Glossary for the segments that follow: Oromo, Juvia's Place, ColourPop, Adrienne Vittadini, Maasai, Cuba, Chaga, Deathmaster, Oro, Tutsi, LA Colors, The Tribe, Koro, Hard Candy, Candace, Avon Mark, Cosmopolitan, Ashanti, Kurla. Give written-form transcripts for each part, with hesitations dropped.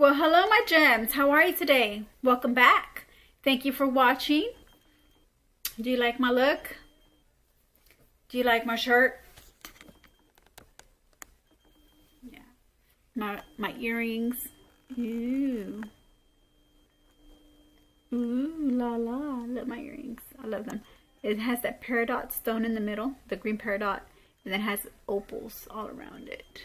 Well, hello my gems, how are you today? Welcome back. Thank you for watching. Do you like my look? Do you like my shirt? Yeah, my earrings. Ooh. Ooh la la, look at my earrings. I love them. It has that peridot stone in the middle, the green peridot, and it has opals all around it.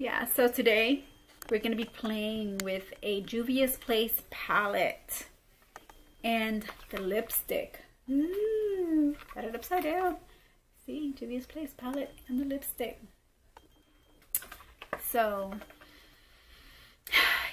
Yeah, so today we're going to be playing with a Juvia's Place palette and the lipstick. Ooh, got it upside down. See, Juvia's Place palette and the lipstick. So,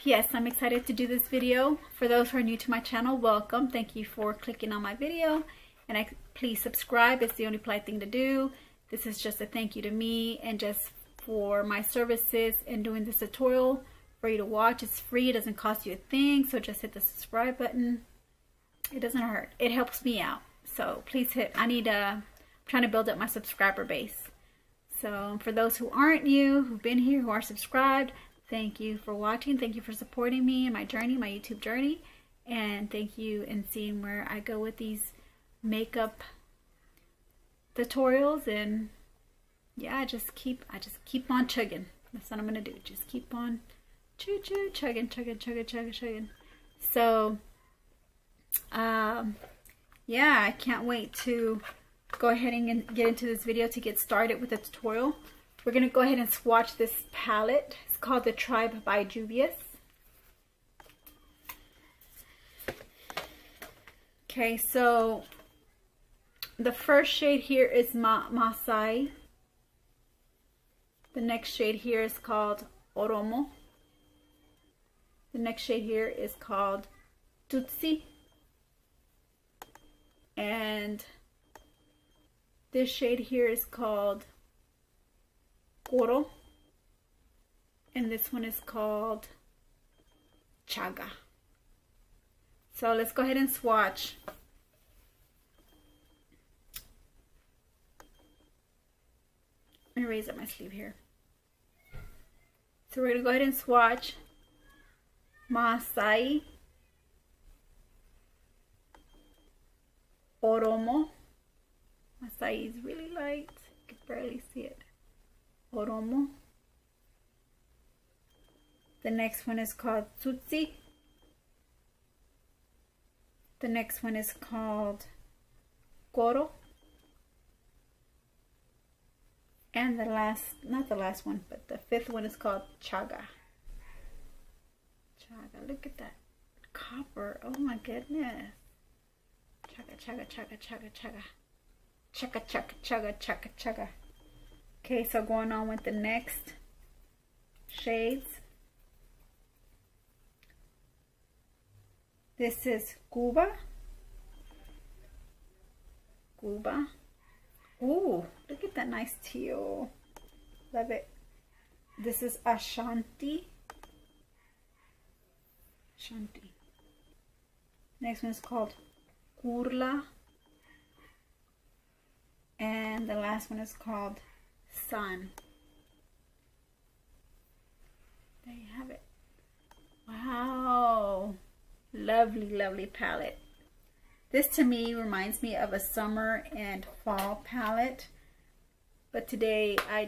yes, I'm excited to do this video. For those who are new to my channel, welcome. Thank you for clicking on my video. And please subscribe. It's the only polite thing to do. This is just a thank you to me and just for my services and doing this tutorial for you to watch. It's free, it doesn't cost you a thing, so just hit the subscribe button. It doesn't hurt, it helps me out. So please hit, I'm trying to build up my subscriber base. So for those who aren't new, who've been here, who are subscribed, thank you for watching, thank you for supporting me in my journey, my YouTube journey, and thank you in seeing where I go with these makeup tutorials. And yeah, I just keep on chugging. That's what I'm gonna do. Just keep on chugging. So yeah, I can't wait to go ahead and get into this video to get started with the tutorial. We're gonna go ahead and swatch this palette. It's called The Tribe by Juvia's. Okay, so the first shade here is Maasai. The next shade here is called Oromo. The next shade here is called Tutsi. And this shade here is called Koro. And this one is called Chaga. So let's go ahead and swatch. Let me raise up my sleeve here. So we're going to go ahead and swatch Maasai, Oromo. Maasai is really light. You can barely see it. Oromo. The next one is called Tutsi. The next one is called Koro. And the last, not the last one, but the fifth one is called Chaga. Chaga, look at that copper. Oh my goodness. Chaga, chaga, chaga, chaga, chaga. Chaga, chaga, chaga, chaga, chaga. Okay, so going on with the next shades. This is Cuba. Cuba. Ooh, look at that nice teal. Love it. This is Ashanti. Ashanti. Next one is called Kurla. And the last one is called Sun. There you have it. Wow. Lovely, lovely palette. This to me reminds me of a summer and fall palette, but today I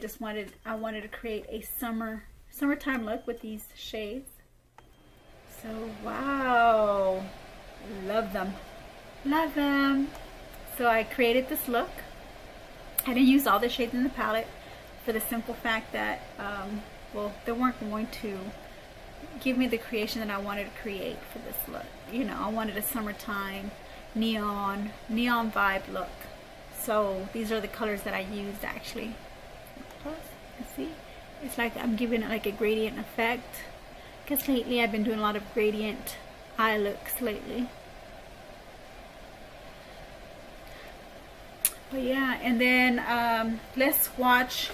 wanted to create a summertime look with these shades. So wow, love them. So I created this look. I didn't use all the shades in the palette for the simple fact that well, they weren't going to give me the creation that I wanted to create for this look. You know, I wanted a summertime neon vibe look. So these are the colors that I used actually. See, it's like I'm giving it like a gradient effect, because lately I've been doing a lot of gradient eye looks lately. But yeah, and then let's watch.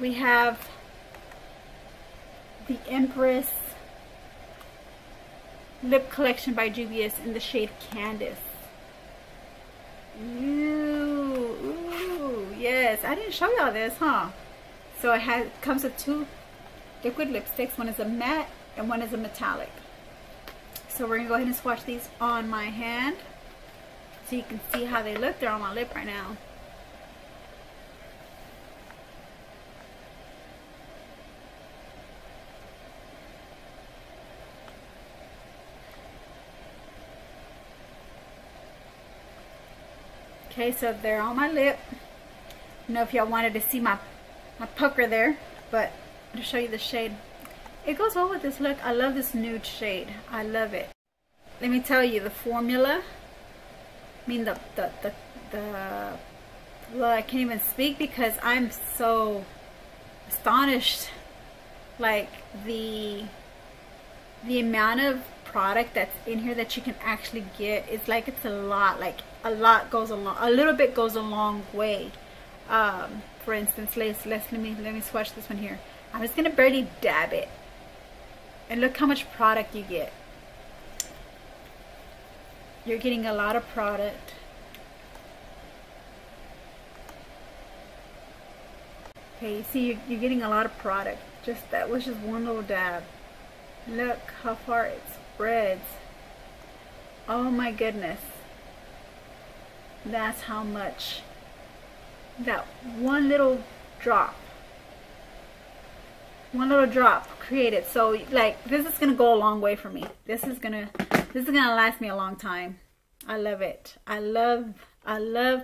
We have the Empress Lip Collection by Juvia's in the shade Candace. Ooh, yes. I didn't show y'all this, huh? So it comes with two liquid lipsticks. One is a matte and one is a metallic. So we're gonna go ahead and swatch these on my hand so you can see how they look. They're on my lip right now. Okay, so they're on my lip. I don't know if y'all wanted to see my pucker there, but I'm gonna show you the shade. It goes well with this look. I love this nude shade. I love it. Let me tell you the formula. I mean well, I can't even speak because I'm so astonished. Like the amount of product that's in here that you can actually get is like, it's a lot. Like a lot goes along, a little bit goes a long way. For instance, let me swatch this one here. I'm just gonna barely dab it, and look how much product you get. You're getting a lot of product. Okay, you see, you're getting a lot of product. Just that was just one little dab. Look how far it spreads. Oh my goodness. That's how much that one little drop created. So like, this is gonna go a long way for me. This is gonna last me a long time. I love it. I love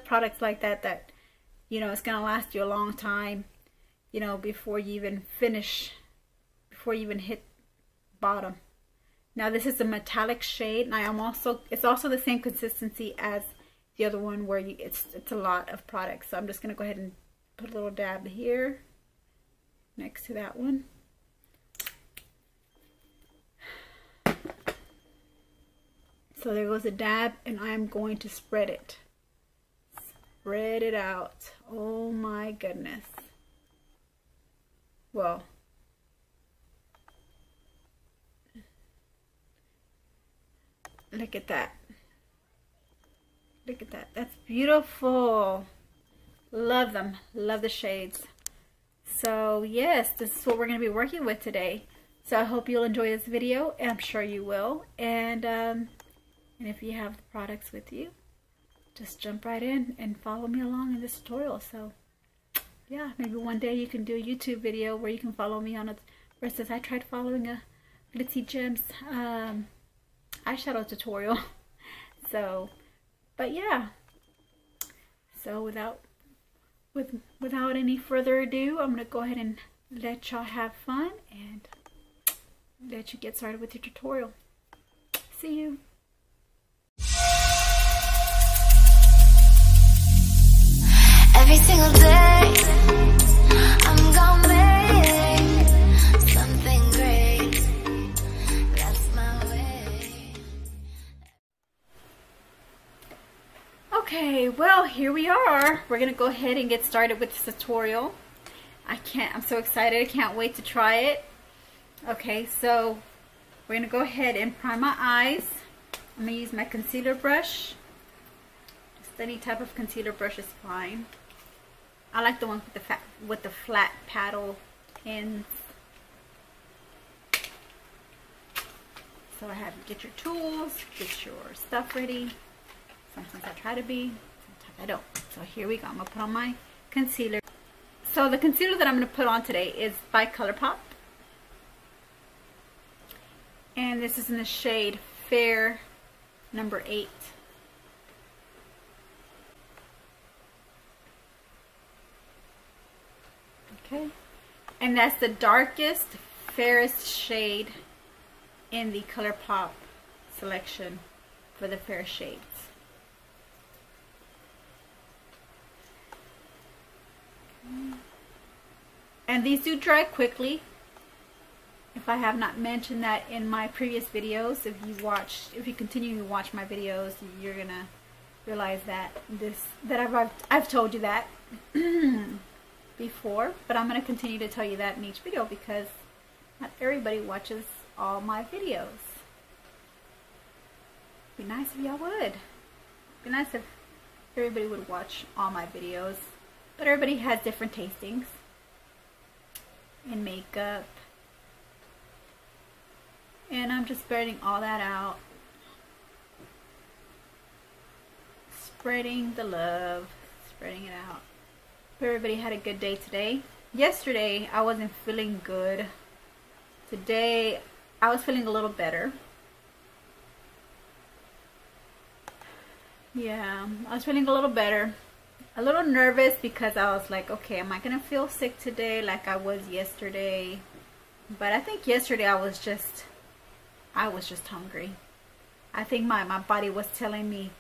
products like that, that, you know, it's gonna last you a long time, you know, before you even finish, before you even hit bottom. Now this is a metallic shade, and I am also, it's also the same consistency as the other one where you, it's a lot of products. So I'm just gonna go ahead and put a little dab here next to that one. So there goes a dab, and I'm going to spread it. Spread it out. Oh my goodness. Well, look at that. Look at that. That's beautiful. Love them. Love the shades. So yes, this is what we're going to be working with today. So I hope you'll enjoy this video, and I'm sure you will. And if you have the products with you, just jump right in and follow me along in this tutorial. So yeah, maybe one day you can do a YouTube video where you can follow me on it. Versus I tried following a Glitzzy Gem's eyeshadow tutorial. So, but yeah. So without any further ado, I'm gonna go ahead and let y'all have fun and let you get started with your tutorial. See you. Every single day, I'm gonna make something great. That's my way. Okay, well, here we are. We're gonna go ahead and get started with this tutorial. I'm so excited. I can't wait to try it. Okay, so we're gonna go ahead and prime my eyes. I'm gonna use my concealer brush. Just any type of concealer brush is fine. I like the one with the flat paddle pins. So I have, get your tools, get your stuff ready. Sometimes I try to be, sometimes I don't. So here we go. I'm gonna put on my concealer. So the concealer that I'm going to put on today is by ColourPop, and this is in the shade Fair number 8. Okay, and that's the darkest, fairest shade in the ColourPop selection for the fair shades. And these do dry quickly. If I have not mentioned that in my previous videos, if you continue to watch my videos, you're gonna realize that I've told you that before, but I'm gonna continue to tell you that in each video because not everybody watches all my videos. It'd be nice if y'all would. It'd be nice if everybody would watch all my videos, but everybody has different tastings in makeup And I'm just spreading all that out. Spreading the love. Spreading it out. Hope everybody had a good day today. Yesterday, I wasn't feeling good. Today, I was feeling a little better. Yeah, I was feeling a little better. A little nervous because I was like, okay, am I gonna feel sick today like I was yesterday? But I think yesterday I was just hungry. I think my body was telling me,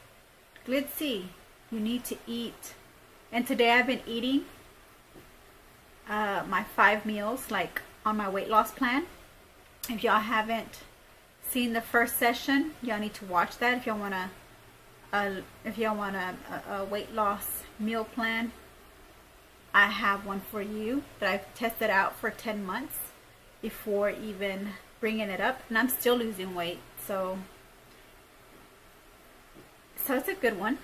Glitzy, you need to eat. And today I've been eating my 5 meals like on my weight loss plan. If y'all haven't seen the first session, y'all need to watch that if y'all wanna a weight loss meal plan. I have one for you that I've tested out for 10 months before even bringing it up, and I'm still losing weight, so it's a good one.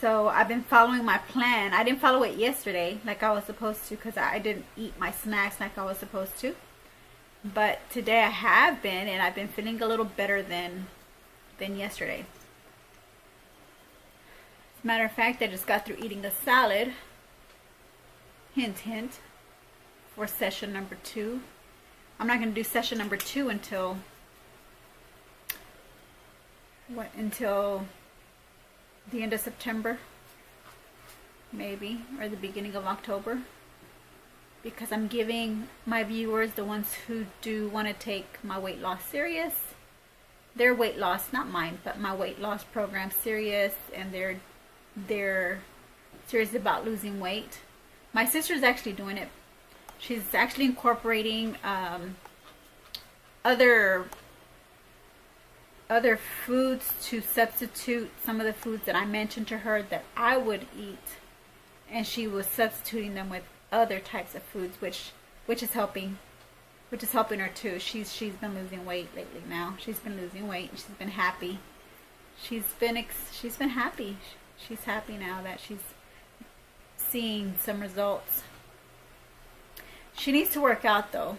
So I've been following my plan. I didn't follow it yesterday like I was supposed to because I didn't eat my snacks like I was supposed to, but today I have been, and I've been feeling a little better than yesterday. Matter of fact, I just got through eating a salad, hint hint, for session number 2. I'm not going to do session number 2 until the end of September maybe, or the beginning of October, because I'm giving my viewers, the ones who do want to take my weight loss serious, their weight loss, not mine, but my weight loss program serious, and they're serious about losing weight. My sister's actually doing it. She's actually incorporating other foods to substitute some of the foods that I mentioned to her that I would eat, and she was substituting them with other types of foods, which is helping her too. She's been losing weight lately now. She's been losing weight, and she's been happy. She's been happy. She's happy now that she's seeing some results. She needs to work out though.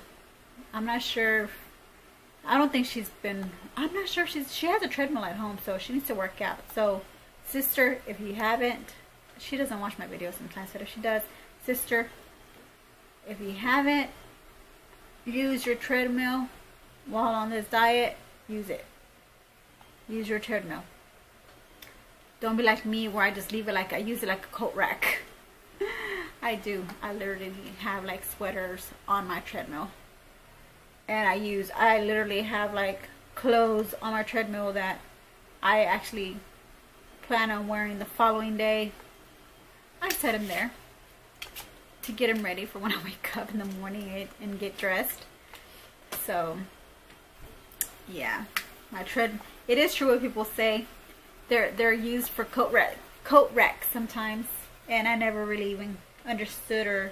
I'm not sure. I don't think she's been. I'm not sure if she has a treadmill at home, so she needs to work out. So, sister, if you haven't, she doesn't watch my videos sometimes, but if she does, sister, if you haven't used your treadmill while on this diet, use it. Use your treadmill. Don't be like me where I just leave it like I use it like a coat rack. I do. I literally have like sweaters on my treadmill. And I literally have like clothes on my treadmill that I actually plan on wearing the following day. I set them there to get them ready for when I wake up in the morning and get dressed. So, yeah. My treadmill. It is true what people say. They're used for coat racks sometimes, and I never really even understood or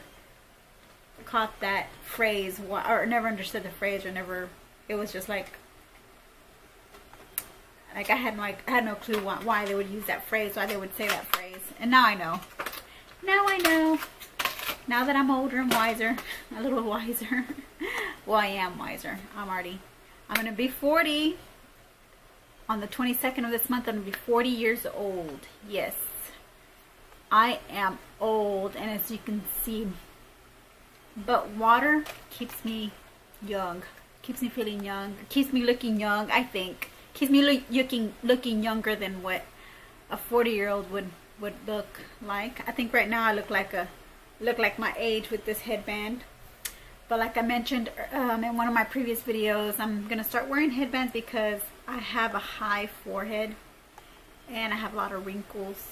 caught that phrase, or never understood the phrase, or never. It was just like I had no clue why they would use that phrase, why they would say that phrase, and now I know. Now I know. Now that I'm older and wiser, a little wiser. Well, I am wiser. I'm gonna be 40. On the 22nd of this month, I'm going to be 40 years old. Yes, I am old, and as you can see, but water keeps me young, keeps me feeling young, keeps me looking young, I think. Keeps me looking younger than what a 40-year-old would look like. I think right now I look like my age with this headband. But like I mentioned in one of my previous videos, I'm going to start wearing headbands because I have a high forehead and I have a lot of wrinkles,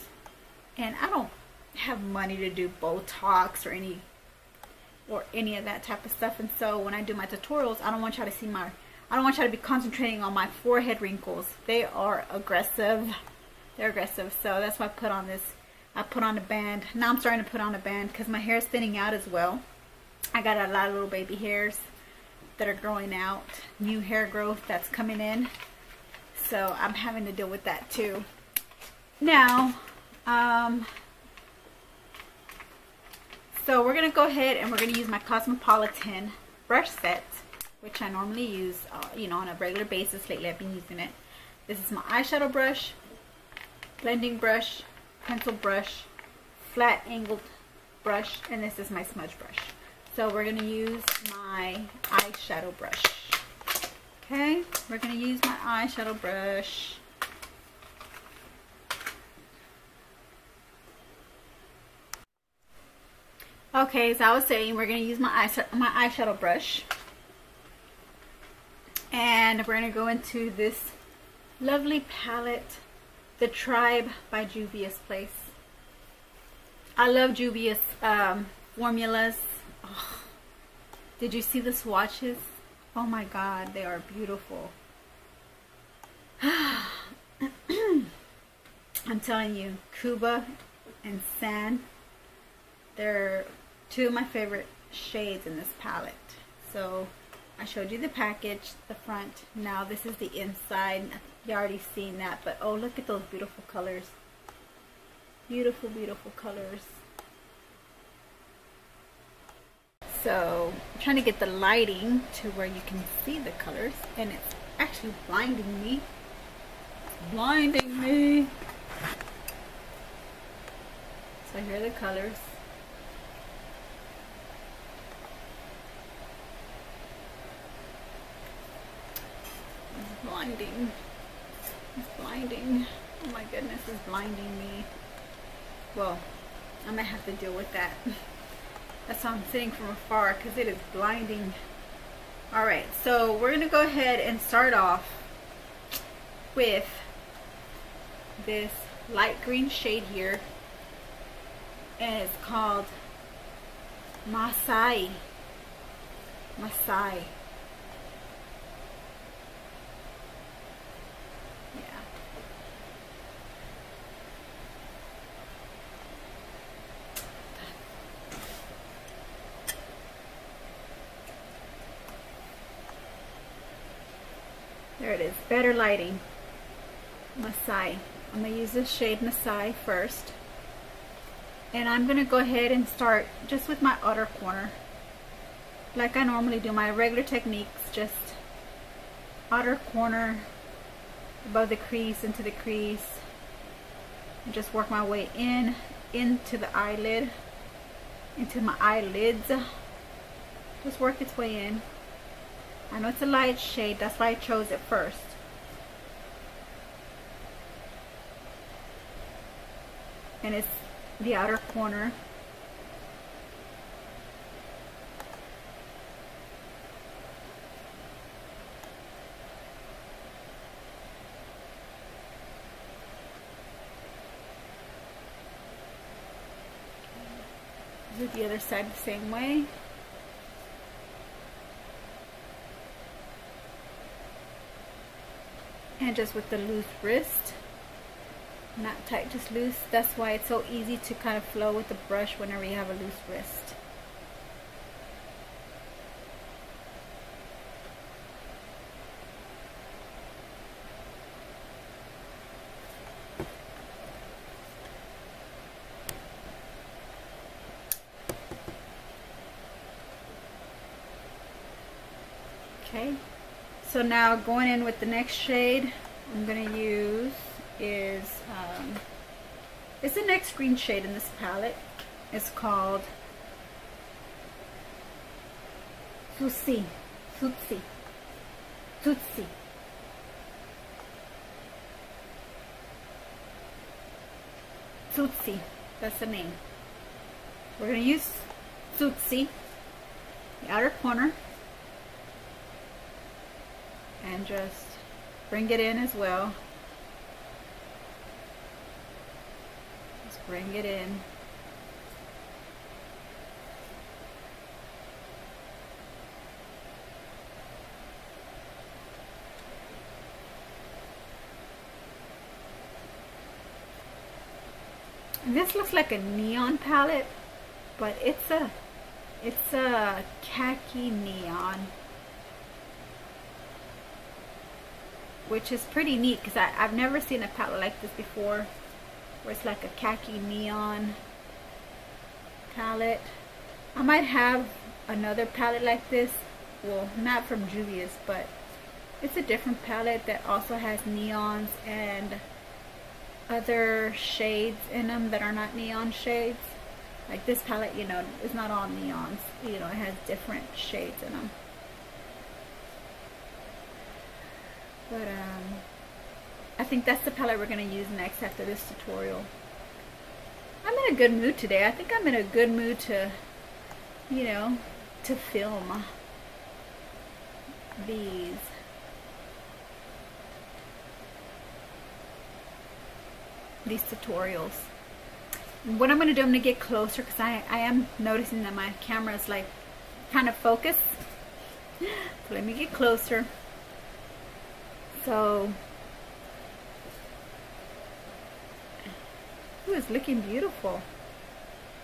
and I don't have money to do Botox or any of that type of stuff. And so when I do my tutorials, I don't want y'all to be concentrating on my forehead wrinkles. They are aggressive. They're aggressive. So that's why I put on a band. Now I'm starting to put on a band because my hair is thinning out as well. I got a lot of little baby hairs that are growing out, new hair growth that's coming in. So I'm having to deal with that too. Now, so we're going to go ahead and we're going to use my Cosmopolitan brush set, which I normally use, you know, on a regular basis. Lately I've been using it. This is my eyeshadow brush, blending brush, pencil brush, flat angled brush, and this is my smudge brush. So we're going to use my eyeshadow brush. Okay, we're going to use my eyeshadow brush. Okay, so I was saying we're going to use my eyeshadow brush. And we're going to go into this lovely palette, The Tribe by Juvia's Place. I love Juvia's formulas. Oh, did you see the swatches? Oh my God, they are beautiful. I'm telling you, Cuba and Sand, they're two of my favorite shades in this palette. So I showed you the package, the front. Now this is the inside. You already seen that, but oh, look at those beautiful colors. Beautiful, beautiful colors. So I'm trying to get the lighting to where you can see the colors, and it's actually blinding me. It's blinding me. So here are the colors. It's blinding. It's blinding. Oh my goodness, it's blinding me. Well, I might have to deal with that. That's how I'm sitting from afar, because it is blinding. Alright, so we're going to go ahead and start off with this light green shade here. And it's called Maasai. Maasai. There it is, better lighting. Maasai. I'm going to use this shade Maasai first. And I'm going to go ahead and start just with my outer corner. Like I normally do, my regular techniques, just outer corner, above the crease, into the crease. And just work my way in, into the eyelid, into my eyelids. Just work its way in. I know it's a light shade, that's why I chose it first. And it's the outer corner. Do the other side the same way. And just with the loose wrist, not tight, just loose. That's why it's so easy to kind of flow with the brush whenever you have a loose wrist. Okay. So now going in with the next shade I'm going to use is, it's the next green shade in this palette. It's called Tutsi. Tutsi. Tutsi. Tutsi. That's the name. We're going to use Tutsi, the outer corner. And just bring it in as well. Just bring it in. And this looks like a neon palette, but it's a khaki neon, which is pretty neat because I've never seen a palette like this before, where it's like a khaki neon palette. I might have another palette like this, well, not from Juvia's, but it's a different palette that also has neons and other shades in them that are not neon shades. Like this palette, you know, is not all neons, you know, it has different shades in them. But I think that's the palette we're going to use next after this tutorial. I'm in a good mood today. I think I'm in a good mood to, you know, to film these. Tutorials. What I'm going to do, I'm going to get closer because I am noticing that my camera is like kind of focused. So let me get closer. So, ooh, it's looking beautiful.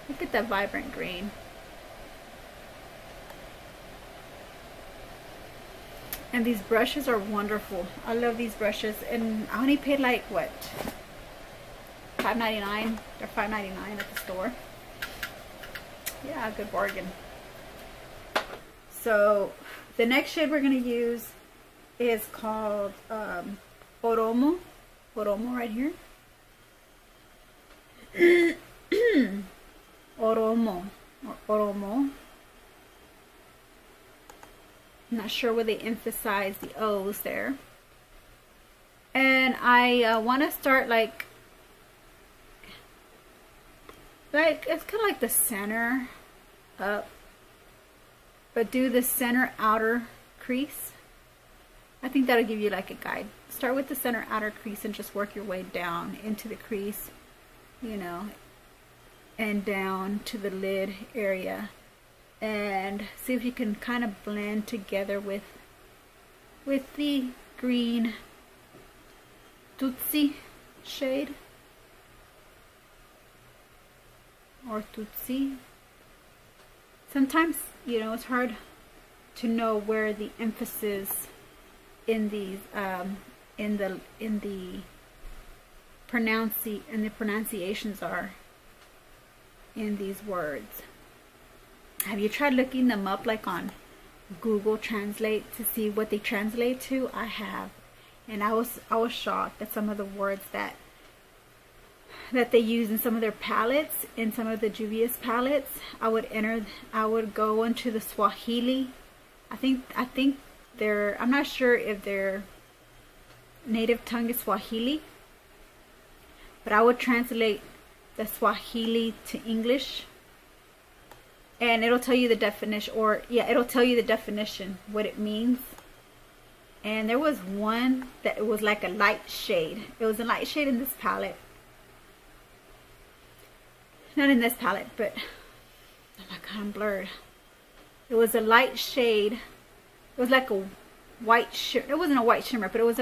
Look at that vibrant green. And these brushes are wonderful. I love these brushes. And I only paid like, what, $5.99 or $5.99 at the store. Yeah, good bargain. So the next shade we're going to use is called Oromo. Oromo right here. Oromo or Oromo. I'm not sure where they emphasize the O's there. And I want to start like it's kind of like the center up, but do the center outer crease. I think that'll give you like a guide. Start with the center outer crease and just work your way down into the crease, you know, and down to the lid area, and see if you can kind of blend together with the green Tutsi shade. Or Tutsi. Sometimes, you know, it's hard to know where the emphasis in these in the pronunciations are in these words. Have you tried looking them up like on Google Translate to see what they translate to? I have, and I was shocked at some of the words that they use in some of their palettes, in some of the Juvia's palettes. I would go into the Swahili. I think they're, I'm not sure if their native tongue is Swahili, but I would translate the Swahili to English, and it'll tell you the definition, or yeah, it'll tell you the definition, what it means. And there was one that it was like a light shade. It was a light shade in this palette. Not in this palette, but oh my god, I'm blurred. It was a light shade. It was like a white shimmer. It wasn't a white shimmer, but it was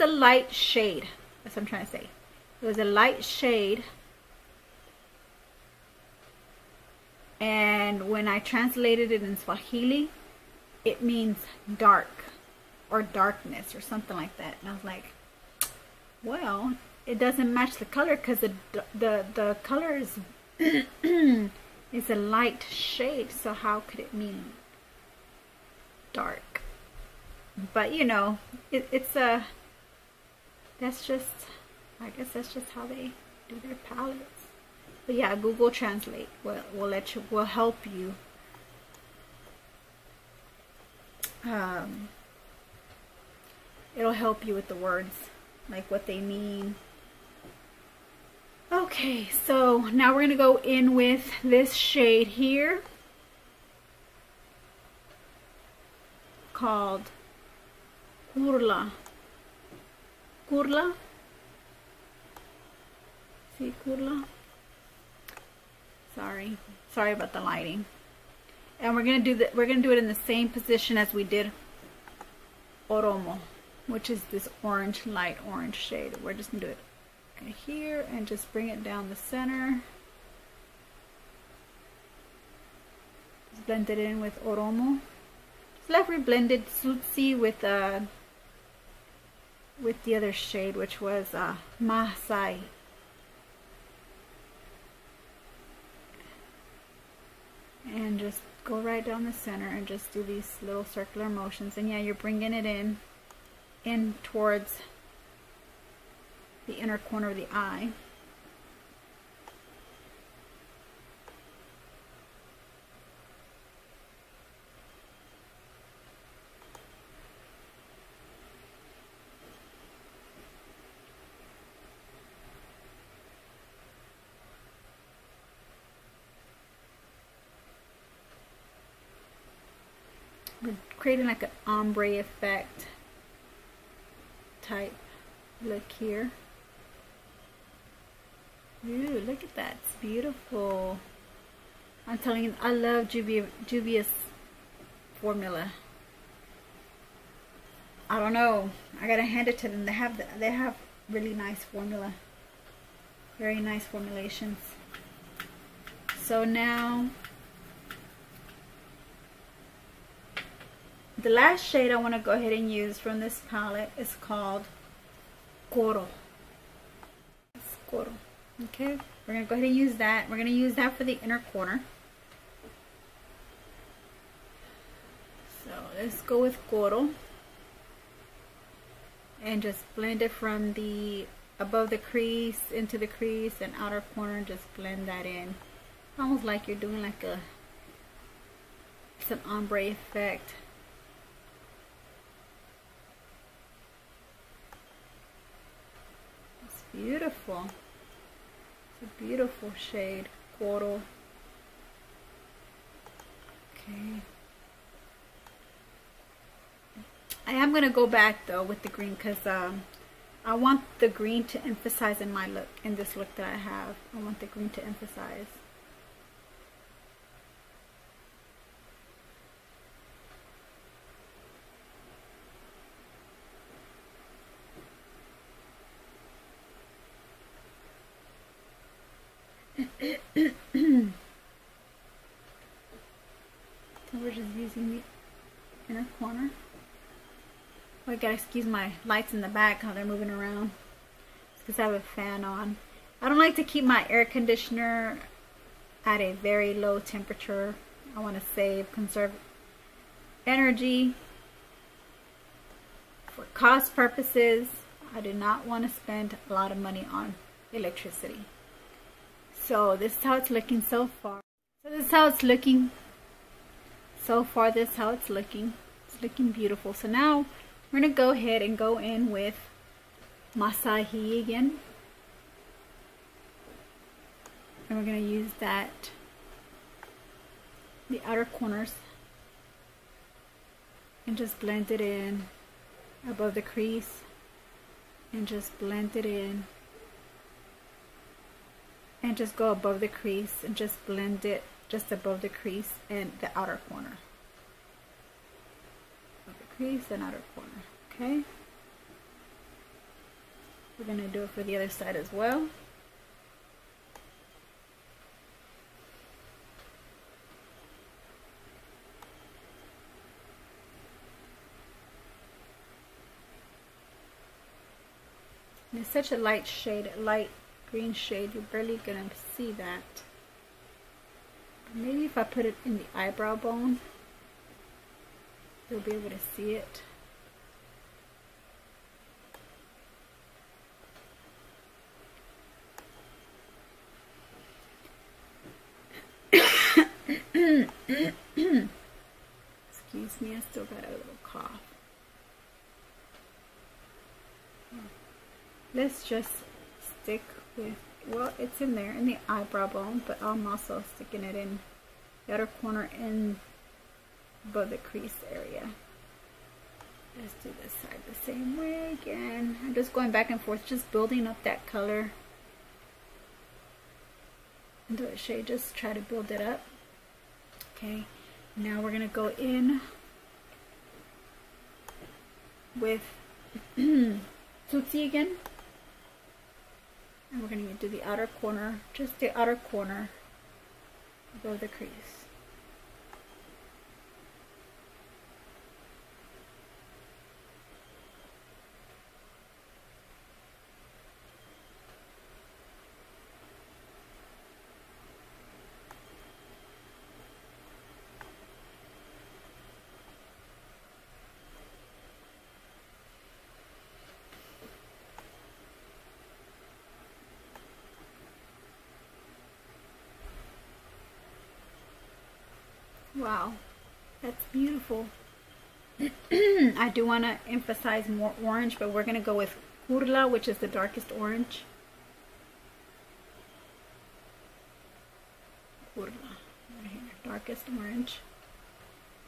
a light shade. That's what I'm trying to say. It was a light shade. And when I translated it in Swahili, it means dark or darkness or something like that. And I was like, well, it doesn't match the color because the color is it's a light shade, so how could it mean dark? But you know, it's that's just, I guess that's just how they do their palettes. But yeah, Google Translate will help you it'll help you with the words, like what they mean. Okay, so now we're going to go in with this shade here called Kurla. Kurla? See Kurla? Sorry about the lighting. And we're going to do it in the same position as we did Oromo, which is this orange, light orange shade. We're just going to do it right here and just bring it down the center. Just blend it in with Oromo. Just like we blended Tutsi with the other shade, which was Maasai. And just go right down the center and just do these little circular motions. And yeah, you're bringing it in towards the inner corner of the eye. Creating like an ombre effect type look here. Ooh, look at that, it's beautiful. I'm telling you, I love Juvia's formula. I don't know, I gotta hand it to them. They have really nice formula, very nice formulations. So now the last shade I want to go ahead and use from this palette is called Koro. It's Koro. Okay, we're going to go ahead and use that. We're going to use that for the inner corner. So let's go with Koro. And just blend it from the above the crease into the crease and outer corner. Just blend that in. Almost like you're doing like a, it's an ombre effect. Beautiful. It's a beautiful shade, Coral. Okay. I am gonna go back though with the green because I want the green to emphasize in my look, in this look that I have. I want the green to emphasize. I gotta excuse my lights in the back, how they're moving around. It's because I have a fan on. I don't like to keep my air conditioner at a very low temperature. I want to save, conserve energy for cost purposes. I do not want to spend a lot of money on electricity. So this is how it's looking so far. It's looking beautiful. So now we're going to go ahead and go in with Maasai again. And we're going to use that, the outer corners. And just blend it in above the crease. And just blend it in. And just go above the crease and just blend it just above the crease and the outer corner. And outer corner. Okay, we're going to do it for the other side as well. And it's such a light shade, light green shade, you're barely going to see that. But maybe if I put it in the eyebrow bone, you'll be able to see it. Excuse me, I still got a little cough. Let's just stick with, well, it's in there in the eyebrow bone, but I'm also sticking it in the other corner in above the crease area. Let's do this side the same way again. I'm just going back and forth, just building up that color into a shade, just try to build it up. Okay, now we're gonna go in with Tutsi again, and we're gonna do the outer corner, just the outer corner above the crease. Wow, that's beautiful. I do want to emphasize more orange, but we're going to go with Kurla, which is the darkest orange. Kurla, right here, darkest orange.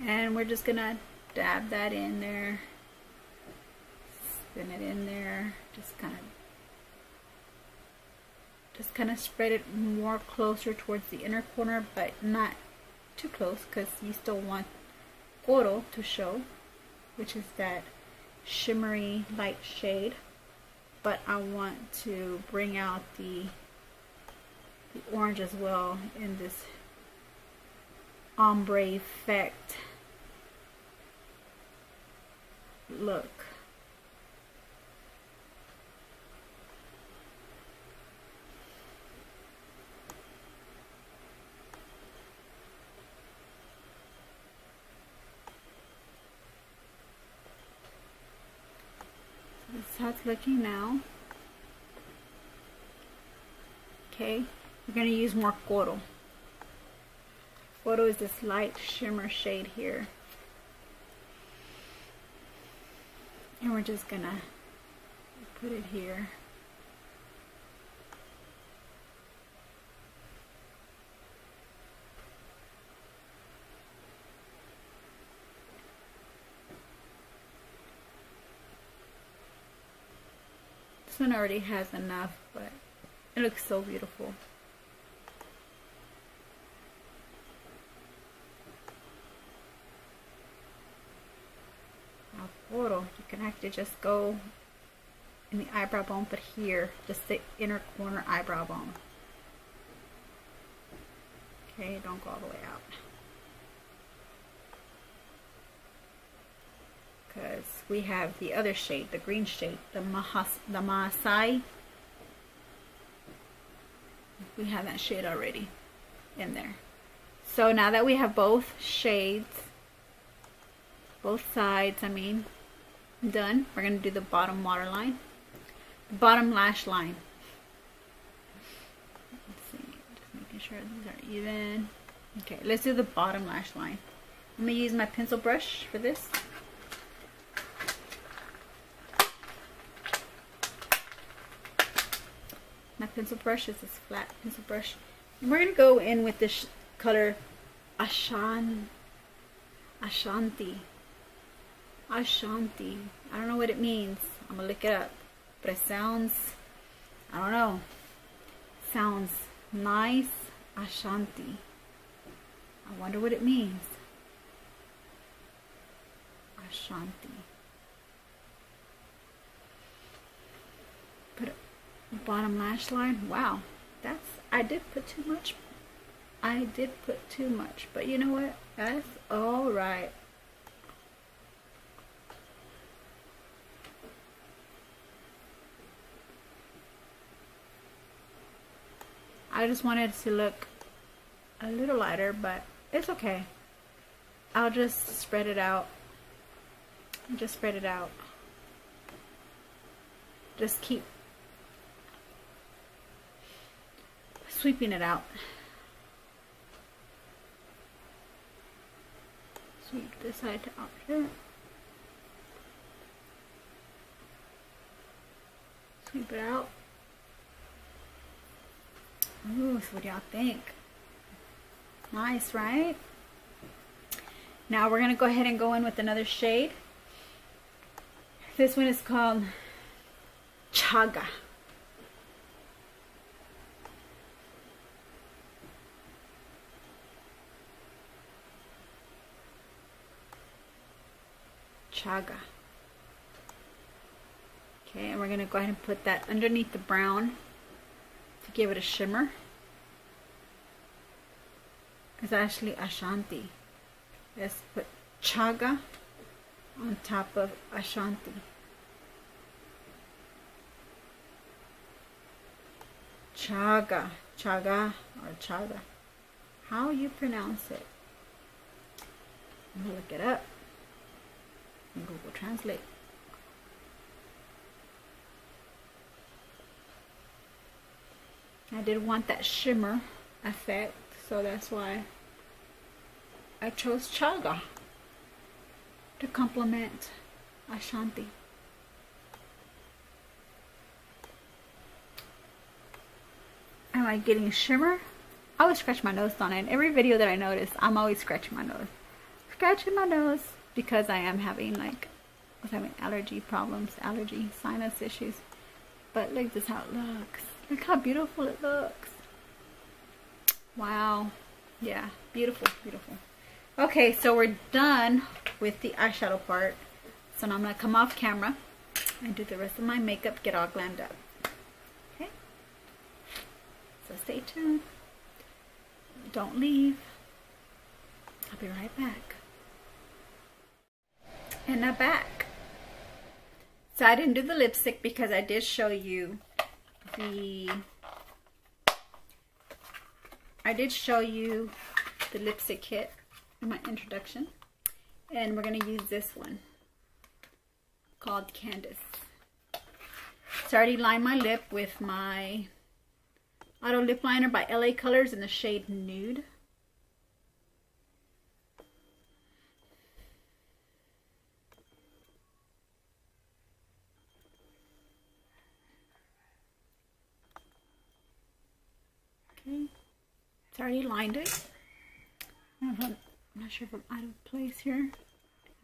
And we're just going to dab that in there, spin it in there, just kind of spread it more closer towards the inner corner, but not too close, because you still want Oro to show, which is that shimmery light shade, but I want to bring out the orange as well in this ombre effect look. That's how it's looking now. Okay, we're going to use more Koro. Koro is this light shimmer shade here. And we're just going to put it here. This one already has enough, but it looks so beautiful. Now, Oro, you can actually just go in the eyebrow bone, but here, just the inner corner eyebrow bone. Okay, don't go all the way out, because we have the other shade, the green shade, the Maasai. We have that shade already in there. So now that we have both shades, both sides, I mean, done, we're going to do the bottom waterline, the bottom lash line. Let's see, just making sure these are even. Okay, let's do the bottom lash line. I'm going to use my pencil brush for this. My pencil brush is this flat pencil brush, and we're gonna go in with this color Ashanti. I don't know what it means. I'm gonna look it up, but it sounds, I don't know, sounds nice. Ashanti. I wonder what it means. Ashanti. Bottom lash line. Wow, that's, I did put too much. I did put too much, but you know what? That's all right. I just wanted it to look a little lighter, but it's okay. I'll just spread it out. Just spread it out. Just keep sweeping it out. Sweep this side to out here. Sweep it out. Ooh, so what do y'all think? Nice, right? Now we're gonna go ahead and go in with another shade. This one is called Chaga. Chaga. Okay, and we're going to go ahead and put that underneath the brown to give it a shimmer. It's actually Ashanti. Let's put Chaga on top of Ashanti. Chaga. Chaga or Chaga. How you pronounce it? I'm going to look it up. Google Translate. I did want that shimmer effect, so that's why I chose Chaga to complement Ashanti. I like getting shimmer. I always scratch my nose on it. In every video that I notice, I'm always scratching my nose. Scratching my nose because I am having I was having allergy problems, sinus issues. But look just how it looks. Look how beautiful it looks. Wow. Yeah, beautiful, beautiful. Okay, so we're done with the eyeshadow part. So now I'm gonna come off camera and do the rest of my makeup, get all glammed up. Okay? So stay tuned. Don't leave. I'll be right back. And I'm back. So I didn't do the lipstick because I did show you the lipstick kit in my introduction, and we're gonna use this one called Candace. So I already lined my lip with my Auto Lip Liner by LA Colors in the shade Nude. Okay, it's already lined it. I'm not sure if I'm out of place here. If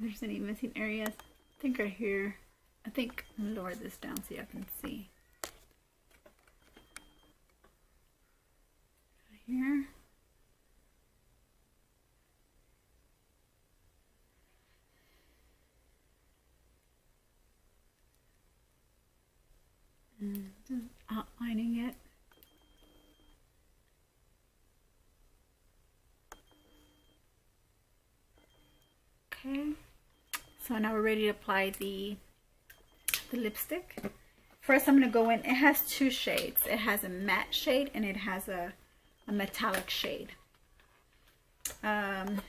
there's any missing areas, I think right here. I think I'm gonna lower this down so y'all can see. Here. And just outlining it. Okay. So now we're ready to apply the lipstick. First I'm going to go in. It has two shades. It has a matte shade and it has a metallic shade. I'm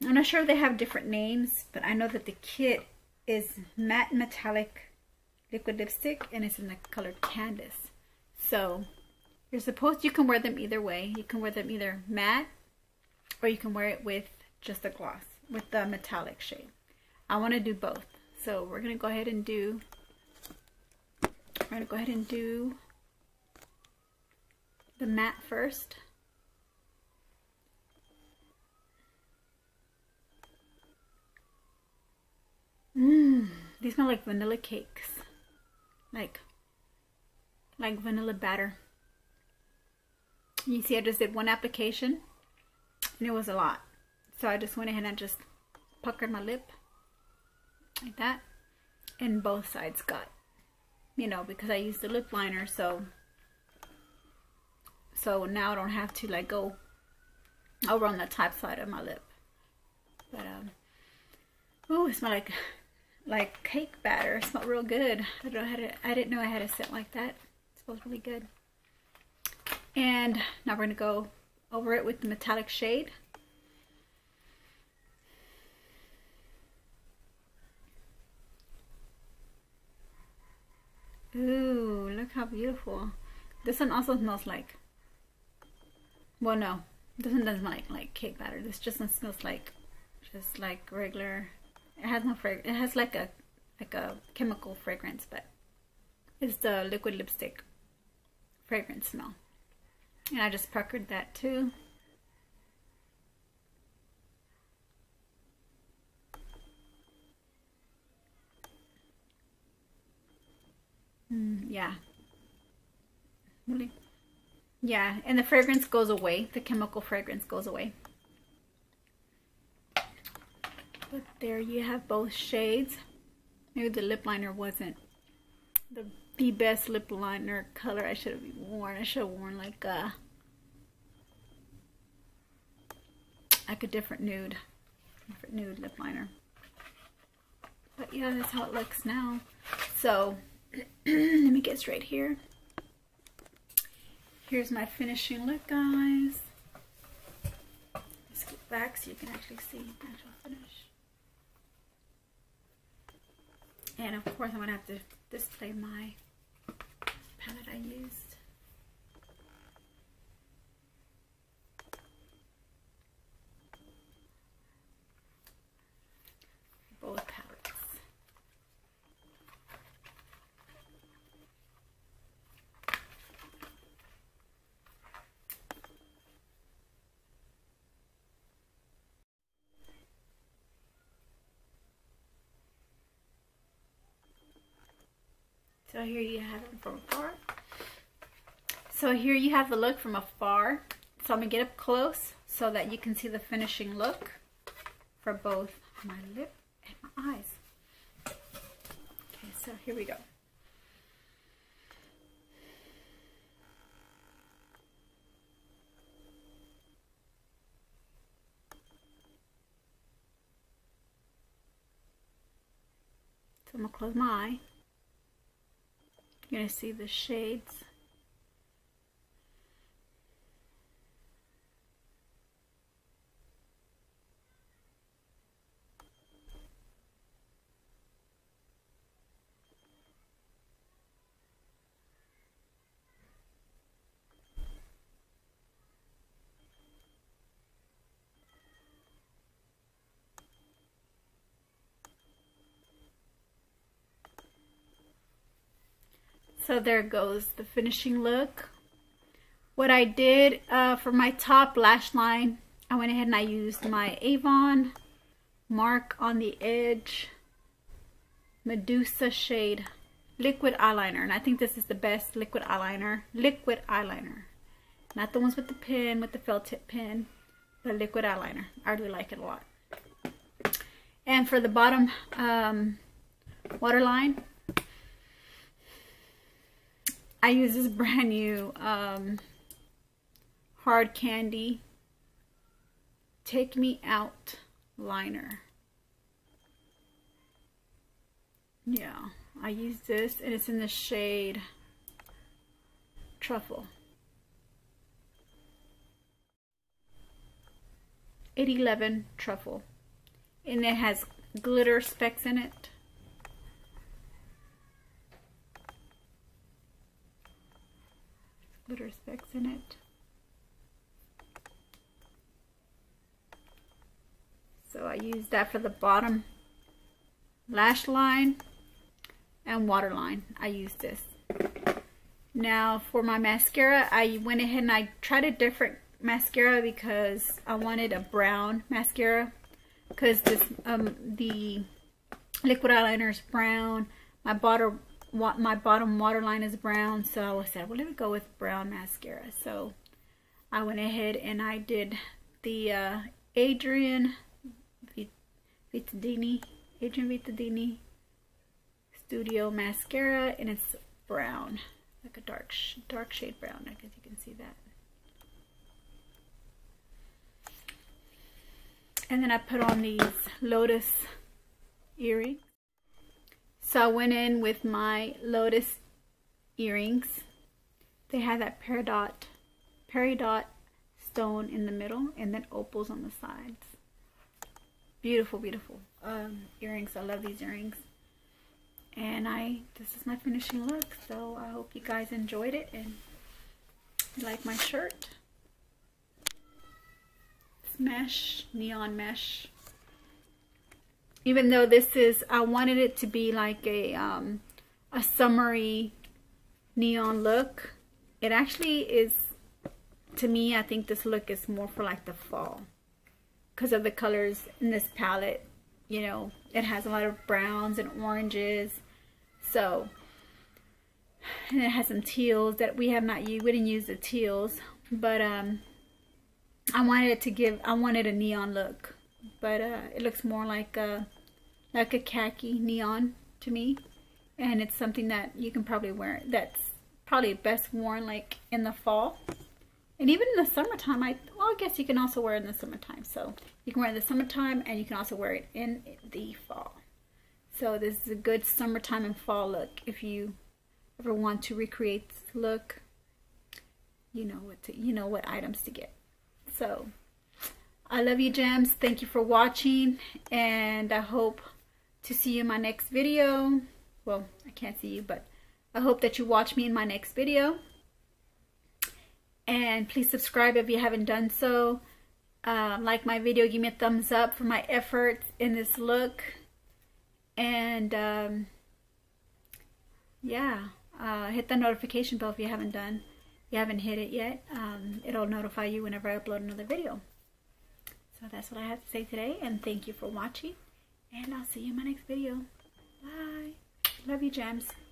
not sure if they have different names, but I know that the kit is matte metallic liquid lipstick and it's in the color Candace. So you can wear them either way. You can wear them either matte or you can wear it with just a gloss with the metallic shade. I want to do both. So we're going to go ahead and do the matte first. These smell like vanilla cakes, like vanilla batter. You see, I just did one application and it was a lot, so I just went ahead and just puckered my lip like that, and both sides got, you know, because I used the lip liner, so now I don't have to go over on the top side of my lip. But ooh, it smells like cake batter. It smelled real good. I didn't know I had a scent like that. It smells really good. And now we're gonna go over it with the metallic shade. Ooh, look how beautiful. This one also smells like, well, no, this one doesn't smell like cake batter. This just one smells like regular. It has no fragrance. It has like a chemical fragrance, but it's the liquid lipstick fragrance smell. And I just puckered that too. Yeah. Really? Yeah, and the fragrance goes away. The chemical fragrance goes away. But there you have both shades. Maybe the lip liner wasn't the best lip liner color I should have worn. I should have worn like a different nude lip liner. But yeah, that's how it looks now. So let me get straight here. Here's my finishing look, guys. Let's get back so you can actually see the actual finish. And of course, I'm going to have to display my palette I used. So here you have it from afar. So here you have the look from afar. So I'm going to get up close so that you can see the finishing look for both my lip and my eyes. Okay, so here we go. So I'm going to close my eye. You're going to see the shades. So there goes the finishing look. What I did for my top lash line, I went ahead and I used my Avon Mark on the Edge Medusa shade liquid eyeliner. And I think this is the best liquid eyeliner. Liquid eyeliner. Not the ones with the pen, with the felt tip pen, but liquid eyeliner. I really like it a lot. And for the bottom waterline, I use this brand new Hard Candy Take Me Out liner. Yeah, I use this and it's in the shade Truffle. $8.11 Truffle. And it has glitter specks in it. Glitter specks in it. So I used that for the bottom lash line and waterline. I used this. Now for my mascara, I went ahead and I tried a different mascara because I wanted a brown mascara because this the liquid eyeliner is brown. My bottom waterline is brown, so I said, well, let me go with brown mascara. So I went ahead and I did the Adrienne Vittadini Studio mascara, and it's brown, like a dark shade brown. I guess you can see that. And then I put on these lotus earrings. So I went in with my lotus earrings. They had that peridot stone in the middle and then opals on the sides. Beautiful, beautiful earrings. I love these earrings. And this is my finishing look. So I hope you guys enjoyed it and you like my shirt. It's mesh, neon mesh. Even though this is, I wanted it to be like a summery neon look. It actually is, to me, I think this look is more for like the fall. Because of the colors in this palette, you know, it has a lot of browns and oranges. So, and it has some teals that we have not used. We didn't use the teals. But I wanted it to give, I wanted a neon look. But it looks more like a khaki neon to me, and it's something that you can probably wear, that's probably best worn like in the fall and even in the summertime. Well, I guess you can also wear it in the summertime, so you can wear it in the summertime and you can also wear it in the fall. So this is a good summertime and fall look. If you ever want to recreate this look, you know what items to get. So I love you, gems. Thank you for watching, and I hope to see you in my next video. Well, I can't see you, but I hope that you watch me in my next video. And please subscribe if you haven't done so. Like my video, give me a thumbs up for my efforts in this look. And hit the notification bell if you haven't done. If you haven't hit it yet, it'll notify you whenever I upload another video. So that's what I have to say today, and thank you for watching, and I'll see you in my next video. Bye. Love you, gems.